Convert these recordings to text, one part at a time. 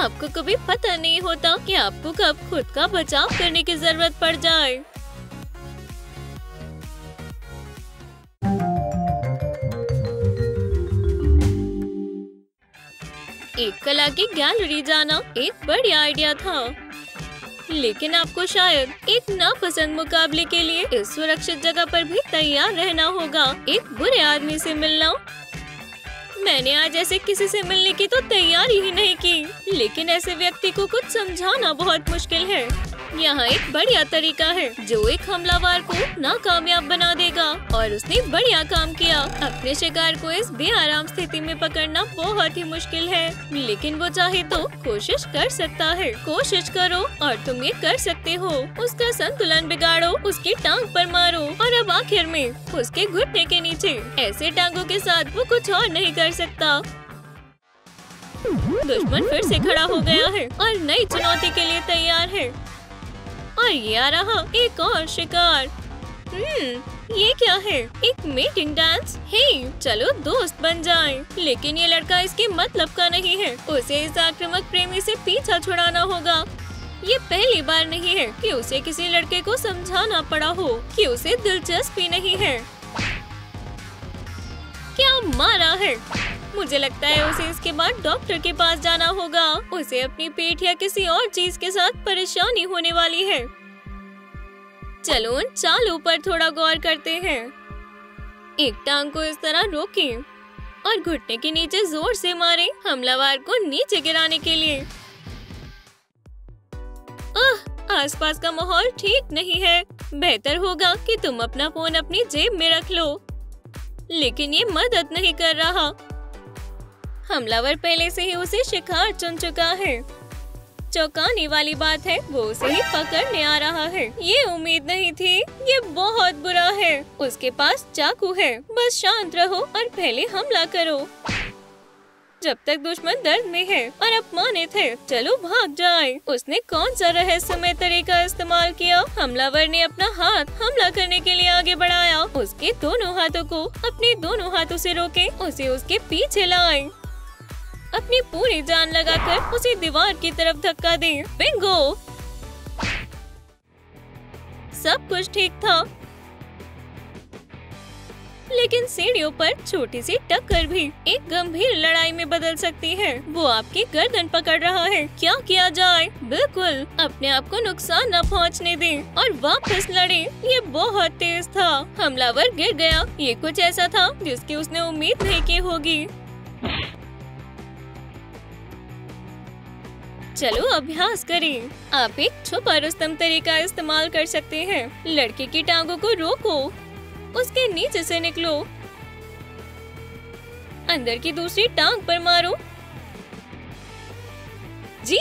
आपको कभी पता नहीं होता कि आपको कब खुद का बचाव करने की जरूरत पड़ जाए। एक कला की गैलरी जाना एक बढ़िया आइडिया था, लेकिन आपको शायद एक नापसंद मुकाबले के लिए इस सुरक्षित जगह पर भी तैयार रहना होगा। एक बुरे आदमी से मिलना। मैंने आज ऐसे किसी से मिलने की तो तैयारी ही नहीं की, लेकिन ऐसे व्यक्ति को कुछ समझाना बहुत मुश्किल है। यहाँ एक बढ़िया तरीका है जो एक हमलावर को नाकामयाब बना देगा, और उसने बढ़िया काम किया। अपने शिकार को इस बेआराम स्थिति में पकड़ना बहुत ही मुश्किल है, लेकिन वो चाहे तो कोशिश कर सकता है। कोशिश करो और तुम ये कर सकते हो। उसका संतुलन बिगाड़ो, उसकी टांग पर मारो और अब आखिर में उसके घुटने के नीचे। ऐसे टांगों के साथ वो कुछ और नहीं कर सकता। दुश्मन फिर से खड़ा हो गया है और नई चुनौती के लिए तैयार है, और ये आ रहा एक और शिकार। ये क्या है? एक मीटिंग डांस? हे, चलो दोस्त बन जाएं। लेकिन ये लड़का इसके मतलब का नहीं है। उसे इस आक्रामक प्रेमी से पीछा छुड़ाना होगा। ये पहली बार नहीं है कि उसे किसी लड़के को समझाना पड़ा हो कि उसे दिलचस्पी नहीं है। क्या मारा है! मुझे लगता है उसे इसके बाद डॉक्टर के पास जाना होगा। उसे अपनी पेट या किसी और चीज के साथ परेशानी होने वाली है। चलो उन चालों पर थोड़ा गौर करते हैं। एक टांग को इस तरह रोकें और घुटने के नीचे जोर से मारें, हमलावर को नीचे गिराने के लिए। आसपास का माहौल ठीक नहीं है। बेहतर होगा कि तुम अपना फोन अपनी जेब में रख लो, लेकिन ये मदद नहीं कर रहा। हमलावर पहले से ही उसे शिकार चुन चुका है। चौंकाने वाली बात है, वो उसे ही पकड़ने आ रहा है। ये उम्मीद नहीं थी। ये बहुत बुरा है। उसके पास चाकू है। बस शांत रहो और पहले हमला करो। जब तक दुश्मन दर्द में है और अपमानित है, चलो भाग जाए। उसने कौन सा रहस्यमय तरीका इस्तेमाल किया? हमलावर ने अपना हाथ हमला करने के लिए आगे बढ़ाया। उसके दोनों हाथों को अपने दोनों हाथों से रोके, उसे उसके पीछे लाए। अपनी पूरी जान लगाकर उसे दीवार की तरफ धक्का दें। बिंगो! सब कुछ ठीक था, लेकिन सीढ़ियों पर छोटी सी टक्कर भी एक गंभीर लड़ाई में बदल सकती है। वो आपकी गर्दन पकड़ रहा है। क्या किया जाए? बिल्कुल अपने आप को नुकसान न पहुंचने दें और वापस लड़ें। ये बहुत तेज था। हमलावर गिर गया। ये कुछ ऐसा था जिसकी उसने उम्मीद नहीं की होगी। चलो अभ्यास करें। आप एक छुपा रुस्तम तरीका इस्तेमाल कर सकते हैं। लड़के की टांगों को रोको, उसके नीचे से निकलो, अंदर की दूसरी टांग पर मारो। जी!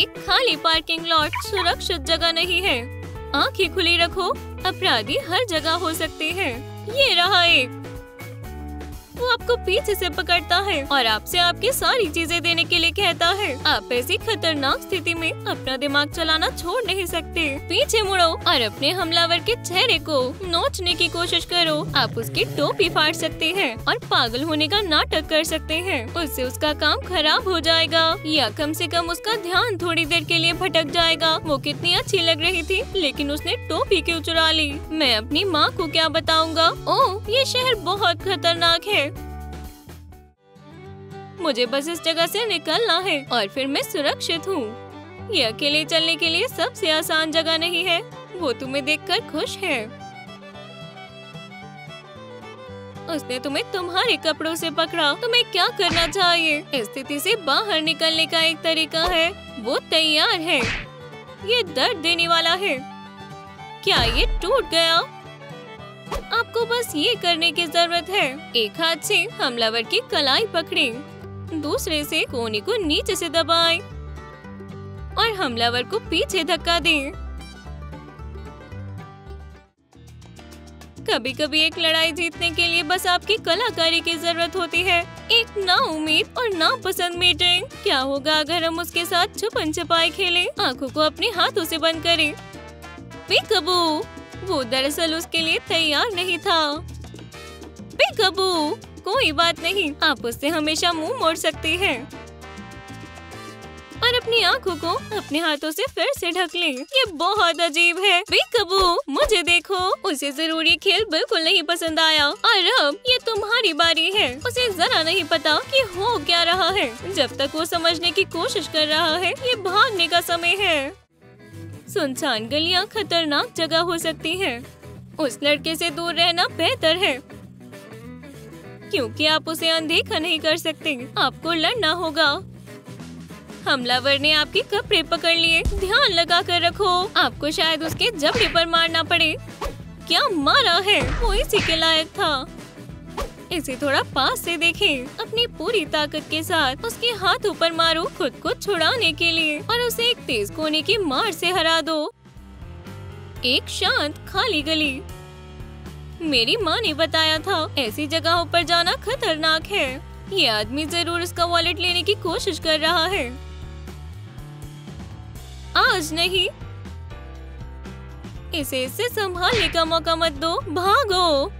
एक खाली पार्किंग लॉट सुरक्षित जगह नहीं है। आंखें खुली रखो, अपराधी हर जगह हो सकते हैं। ये रहा एक। वो आपको पीछे से पकड़ता है और आपसे आपकी सारी चीजें देने के लिए कहता है। आप ऐसी खतरनाक स्थिति में अपना दिमाग चलाना छोड़ नहीं सकते। पीछे मुड़ो और अपने हमलावर के चेहरे को नोचने की कोशिश करो। आप उसकी टोपी फाड़ सकते हैं और पागल होने का नाटक कर सकते हैं। उससे उसका काम खराब हो जाएगा, या कम से कम उसका ध्यान थोड़ी देर के लिए भटक जाएगा। वो कितनी अच्छी लग रही थी, लेकिन उसने टोपी क्यों चुरा ली? मैं अपनी माँ को क्या बताऊँगा? ओह, ये शहर बहुत खतरनाक है। मुझे बस इस जगह से निकलना है और फिर मैं सुरक्षित हूँ। ये अकेले चलने के लिए सबसे आसान जगह नहीं है। वो तुम्हें देखकर खुश है। उसने तुम्हें तुम्हारे कपड़ों से पकड़ा। तुम्हें क्या करना चाहिए? इस स्थिति से बाहर निकलने का एक तरीका है। वो तैयार है। ये दर्द देने वाला है। क्या ये टूट गया? आपको बस ये करने की जरूरत है। एक हाथ से हमलावर की कलाई पकड़ें, दूसरे से कोने को नीचे से दबाएं और हमलावर को पीछे धक्का दें। कभी कभी एक लड़ाई जीतने के लिए बस आपकी कलाकारी की जरूरत होती है। एक नाउम्मीद और नापसंद मीटिंग। क्या होगा अगर हम उसके साथ छुपन छुपाई खेलें? आंखों को अपने हाथों से बंद करें। पिकअबू! वो दरअसल उसके लिए तैयार नहीं था। बेकबू। कोई बात नहीं, आप उससे हमेशा मुंह मोड़ सकते हैं। और अपनी आंखों को अपने हाथों से फिर से ढक लें। ये बहुत अजीब है। बेकबू, मुझे देखो। उसे जरूरी खेल बिल्कुल नहीं पसंद आया। और अब ये तुम्हारी बारी है। उसे जरा नहीं पता कि हो क्या रहा है। जब तक वो समझने की कोशिश कर रहा है, ये भागने का समय है। सुनसान गलियां खतरनाक जगह हो सकती है। उस लड़के से दूर रहना बेहतर है, क्योंकि आप उसे अनदेखा नहीं कर सकते। आपको लड़ना होगा। हमलावर ने आपके कपड़े पकड़ लिए। ध्यान लगा कर रखो। आपको शायद उसके जबड़े पर मारना पड़े। क्या मारा है, वो इसी के लायक था। इसे थोड़ा पास से देखें। अपनी पूरी ताकत के साथ उसके हाथों पर मारो, खुद को छुड़ाने के लिए। और उसे एक तेज कोने की मार से हरा दो। एक शांत खाली गली। मेरी माँ ने बताया था ऐसी जगहों पर जाना खतरनाक है। ये आदमी जरूर उसका वॉलेट लेने की कोशिश कर रहा है। आज नहीं। इसे इससे संभालने का मौका मत दो। भागो।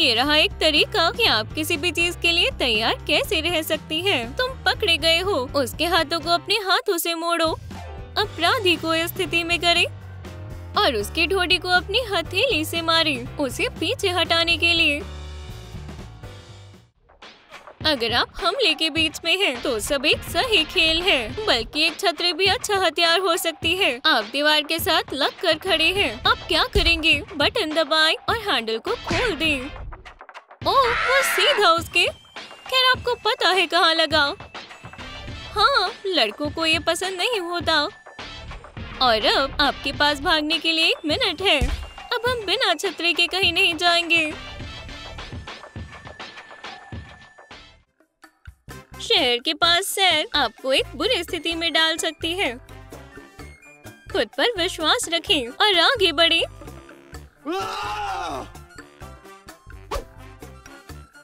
ये रहा एक तरीका कि आप किसी भी चीज के लिए तैयार कैसे रह सकती हैं। तुम पकड़े गए हो। उसके हाथों को अपने हाथों से मोड़ो। अपराधी को इस स्थिति में करें और उसकी ठोड़ी को अपनी हथेली से मारें, उसे पीछे हटाने के लिए। अगर आप हमले के बीच में हैं, तो सब एक सही खेल है, बल्कि एक छतरी भी अच्छा हथियार हो सकती है। आप दीवार के साथ लग कर खड़े हैं। आप क्या करेंगे? बटन दबाएं और हैंडल को खोल दें। ओह, वो सीधा उसके। खैर, आपको पता है कहाँ लगा। हाँ, लड़कों को ये पसंद नहीं होता। और अब आपके पास भागने के लिए 1 मिनट है। अब हम बिना छतरी के कहीं नहीं जाएंगे। शहर के पास सैर आपको एक बुरी स्थिति में डाल सकती है। खुद पर विश्वास रखें और आगे बढ़ें।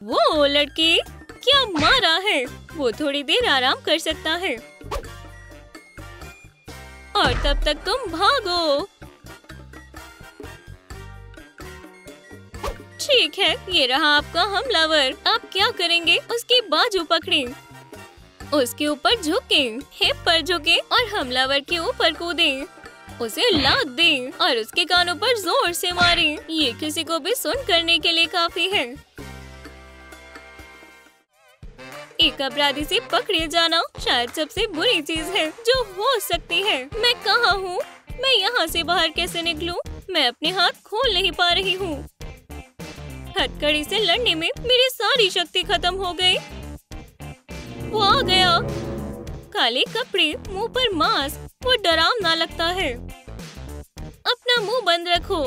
वो लड़की, क्या मारा है। वो थोड़ी देर आराम कर सकता है और तब तक तुम भागो। ठीक है, ये रहा आपका हमलावर। आप क्या करेंगे? उसकी बाजू पकड़ें, उसके ऊपर झुकें, हिप पर झुकें और हमलावर के ऊपर कूदें। उसे लात दें और उसके कानों पर जोर से मारें। ये किसी को भी सुन करने के लिए काफी है। एक अपराधी से पकड़े जाना शायद सबसे बुरी चीज है जो हो सकती है। मैं कहाँ हूँ? मैं यहाँ से बाहर कैसे निकलूँ? मैं अपने हाथ खोल नहीं पा रही हूँ। हथकड़ी से लड़ने में मेरी सारी शक्ति खत्म हो गई। वो आ गया। काले कपड़े, मुंह पर मास्क। वो डरावना लगता है। अपना मुंह बंद रखो।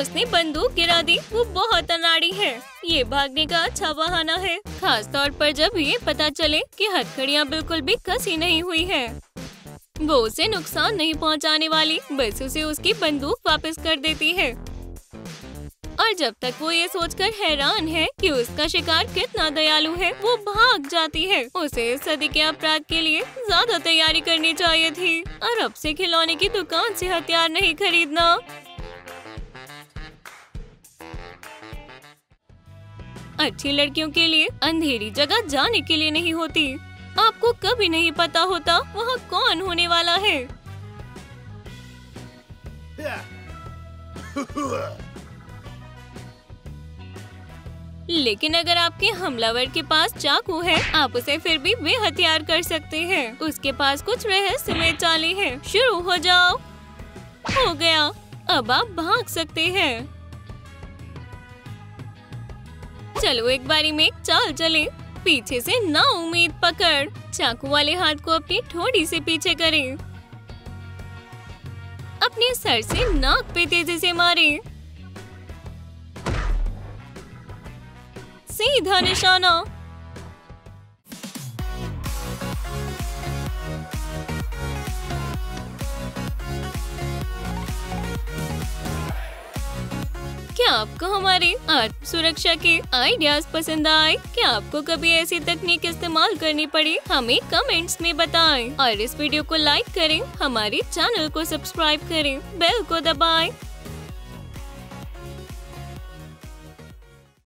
उसने बंदूक गिरा दी। वो बहुत अनाड़ी है। ये भागने का अच्छा बहाना है, खास तौर पर जब ये पता चले कि हथकड़ियाँ बिल्कुल भी कसी नहीं हुई है। वो उसे नुकसान नहीं पहुँचाने वाली, बस उसे उसकी बंदूक वापस कर देती है। और जब तक वो ये सोचकर हैरान है कि उसका शिकार कितना दयालु है, वो भाग जाती है। उसे इस सदी के अपराध के लिए ज्यादा तैयारी करनी चाहिए थी। और अब से खिलौने की दुकान से हथियार नहीं खरीदना। अच्छी लड़कियों के लिए अंधेरी जगह जाने के लिए नहीं होती। आपको कभी नहीं पता होता वहाँ कौन होने वाला है। लेकिन अगर आपके हमलावर के पास चाकू है, आप उसे फिर भी बेहथियार कर सकते हैं। उसके पास कुछ रहस्यमय चालें हैं। शुरू हो जाओ। हो गया। अब आप भाग सकते हैं। चलो एक बारी में एक चाल चलें। पीछे से ना उम्मीद पकड़। चाकू वाले हाथ को अपनी ठोड़ी से पीछे करें। अपने सर से नाक पे तेजी से मारें। सीधा निशाना। क्या आपको हमारे आत्म सुरक्षा के आइडियाज पसंद आए? क्या आपको कभी ऐसी तकनीक इस्तेमाल करनी पड़ी? हमें कमेंट्स में बताएं और इस वीडियो को लाइक करें। हमारे चैनल को सब्सक्राइब करें। बेल को दबाएं।